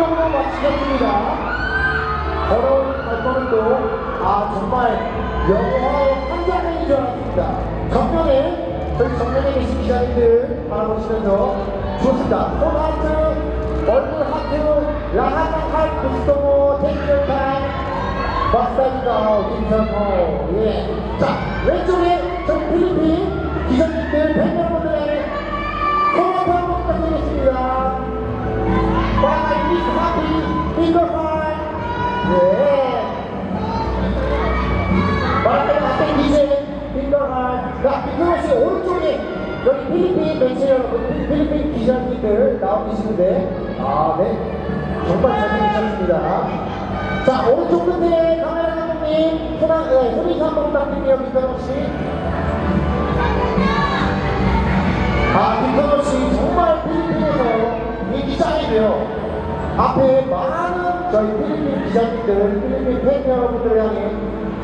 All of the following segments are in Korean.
성공적으로 마치셨습니다. 어려운 발걸음도 정말 영화의 환장인 줄 알았습니다. 정면에 저희 정면에 계신 기자님들 바라보시면서 좋습니다. 손하트, 얼굴 하트, 라하나칼, 김선호, 테이블탄, 박사입니다. 김선호. 예. 자, 왼쪽에 저희 필리핀 기자님들 100명 분들 안에 손하트 한번 부탁드리겠습니다. Bye, Miss Happy, finger high. Yeah. Bye, happy DJ, finger high. 자, 김선호 씨 오른쪽에 여기 필리핀 매체 여러분, 필리핀 기자님들 나오고 계시는데, 네, 정말 잘 부탁드립니다. 자, 오른쪽 끝에 카메라 감독님, 소리 한번 부탁드릴게요, 김선호 씨. 김선호 씨 정말 필리핀에서. 이 기자님이요. 앞에 많은 저희 필리핀 기자님들, 필리핀 팬 여러분들 향해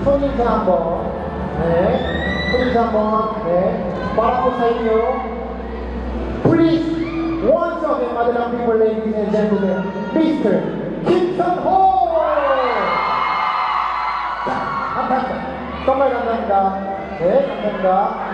손인사 한번, 바라보세요. Please, once again, Madam People, ladies and gentlemen, Mr. 김선호! 자, 감사합니다. 정말 감사합니다. 네, 감사합니다.